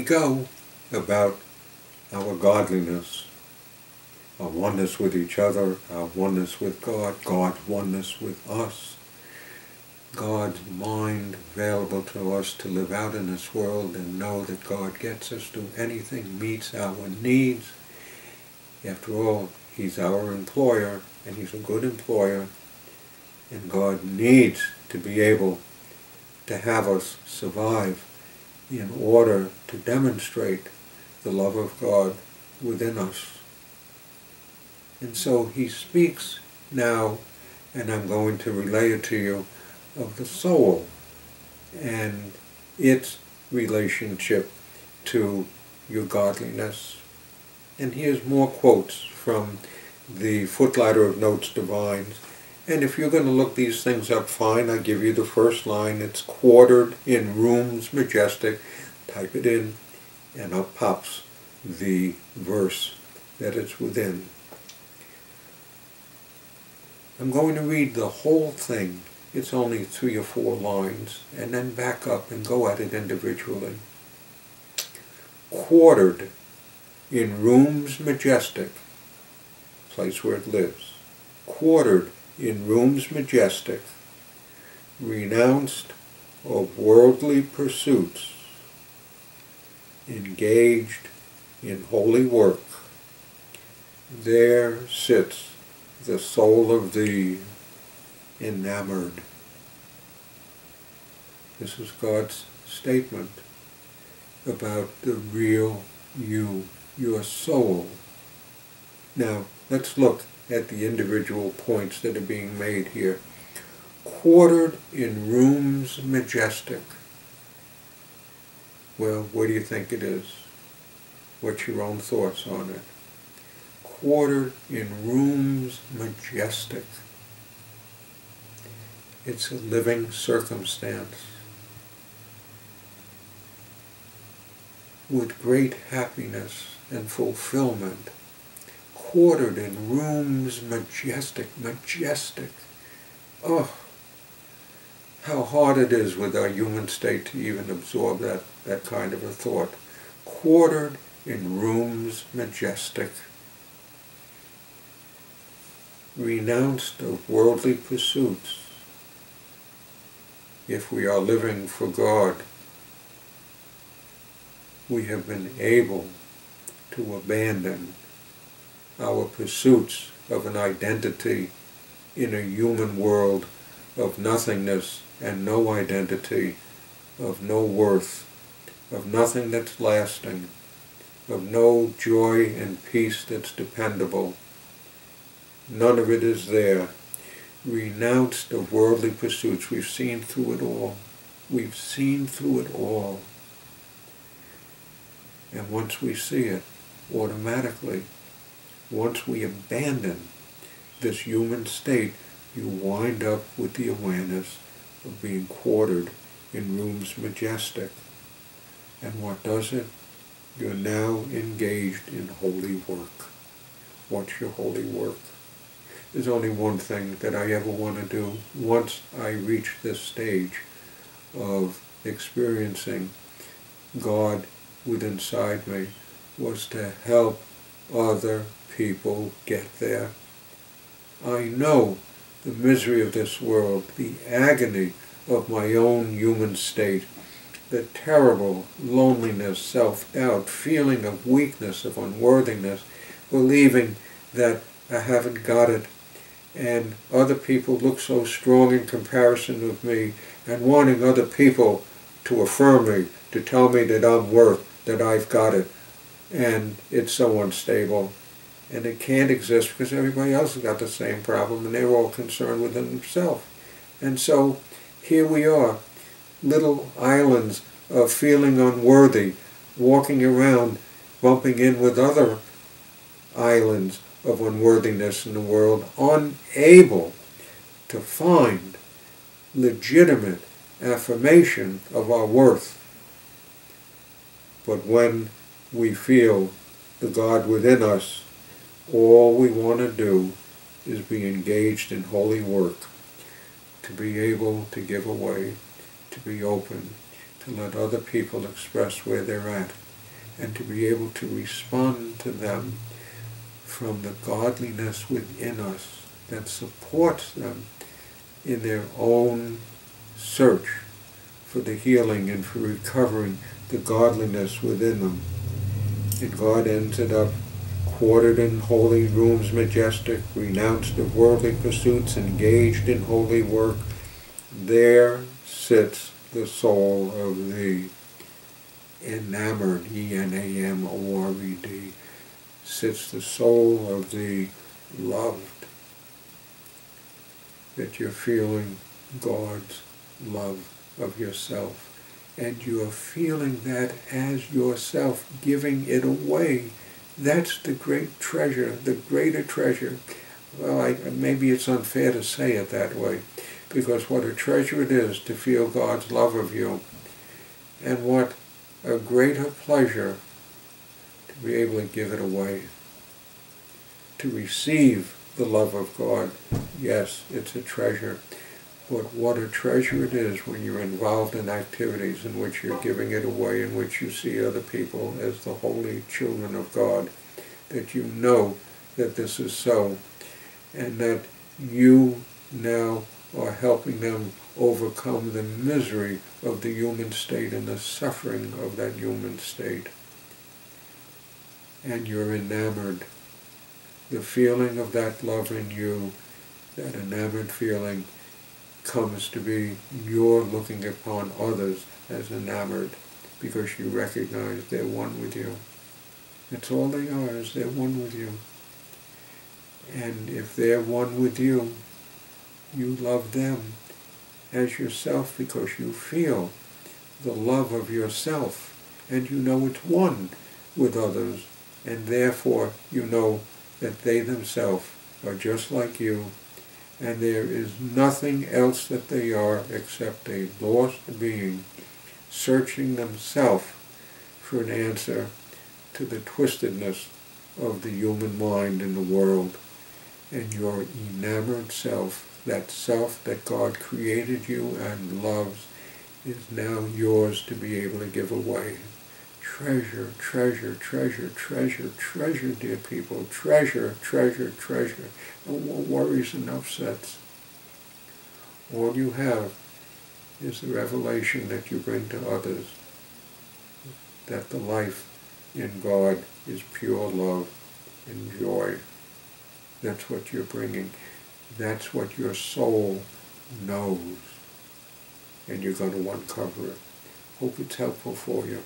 we go about our godliness, our oneness with each other, our oneness with God, God's oneness with us, God's mind available to us to live out in this world and know that God gets us to anything, meets our needs. After all, He's our employer, and He's a good employer, and God needs to be able to have us survive in order to demonstrate the love of God within us. And so He speaks now, and I'm going to relay it to you, of the soul and its relationship to your godliness. And here's more quotes from the Footlighter of Notes Divine. And if you're going to look these things up, fine, I give you the first line. It's quartered in rooms majestic. Type it in, and up pops the verse that it's within. I'm going to read the whole thing. It's only 3 or 4 lines, and then back up and go at it individually. Quartered in rooms majestic, place where it lives. Quartered in rooms majestic, renounced of worldly pursuits, engaged in holy work. There sits the soul of thee, enamored. This is God's statement about the real you, your soul. Now, let's look at the individual points that are being made here. Quartered in rooms majestic. Well, what do you think it is? What's your own thoughts on it? Quartered in rooms majestic. It's a living circumstance. With great happiness and fulfillment, quartered in rooms majestic, majestic. Oh, how hard it is with our human state to even absorb that kind of a thought. Quartered in rooms majestic. Renounced of worldly pursuits. If we are living for God, we have been able to abandon our pursuits of an identity in a human world of nothingness and no identity, of no worth, of nothing that's lasting, of no joy and peace that's dependable. None of it is there. Renounced of worldly pursuits. We've seen through it all. We've seen through it all. And once we see it, automatically, once we abandon this human state, you wind up with the awareness of being quartered in rooms majestic. And what does it? You're now engaged in holy work. What's your holy work? There's only one thing that I ever want to do once I reach this stage of experiencing God within inside me, was to help other people get there. I know the misery of this world, the agony of my own human state, the terrible loneliness, self-doubt, feeling of weakness, of unworthiness, believing that I haven't got it, and other people look so strong in comparison with me, and wanting other people to affirm me, to tell me that I'm worth, that I've got it, and it's so unstable, and it can't exist because everybody else has got the same problem, and they're all concerned with themselves. And so here we are, little islands of feeling unworthy, walking around, bumping in with other islands of unworthiness in the world, unable to find legitimate affirmation of our worth. But when we feel the God within us, all we want to do is be engaged in holy work, to be able to give away, to be open, to let other people express where they're at, and to be able to respond to them from the godliness within us that supports them in their own search for the healing and for recovering the godliness within them. And God ends it up, quartered in holy rooms majestic, renounced of worldly pursuits, engaged in holy work, there sits the soul of thee, enamored, E-N-A-M-O-R-E-D, sits the soul of thee, loved, that you're feeling God's love of yourself, and you're feeling that as yourself, giving it away. That's the great treasure, the greater treasure. Well, maybe it's unfair to say it that way, because what a treasure it is to feel God's love of you, and what a greater pleasure to be able to give it away, to receive the love of God. Yes, it's a treasure, but what a treasure it is when you're involved in activities in which you're giving it away, in which you see other people as the holy children of God, that you know that this is so, and that you now are helping them overcome the misery of the human state and the suffering of that human state. And you're enamored. The feeling of that love in you, that enamored feeling, comes to be your looking upon others as enamored, because you recognize they're one with you. That's all they are, is they're one with you. And if they're one with you, you love them as yourself, because you feel the love of yourself, and you know it's one with others, and therefore you know that they themselves are just like you, and there is nothing else that they are except a lost being searching themselves for an answer to the twistedness of the human mind in the world. And your enamored self that God created you and loves, is now yours to be able to give away. Treasure, treasure, treasure, treasure, treasure, dear people. Treasure, treasure, treasure. No more worries and upsets. All you have is the revelation that you bring to others, that the life in God is pure love and joy. That's what you're bringing. That's what your soul knows. And you're going to uncover it. Hope it's helpful for you.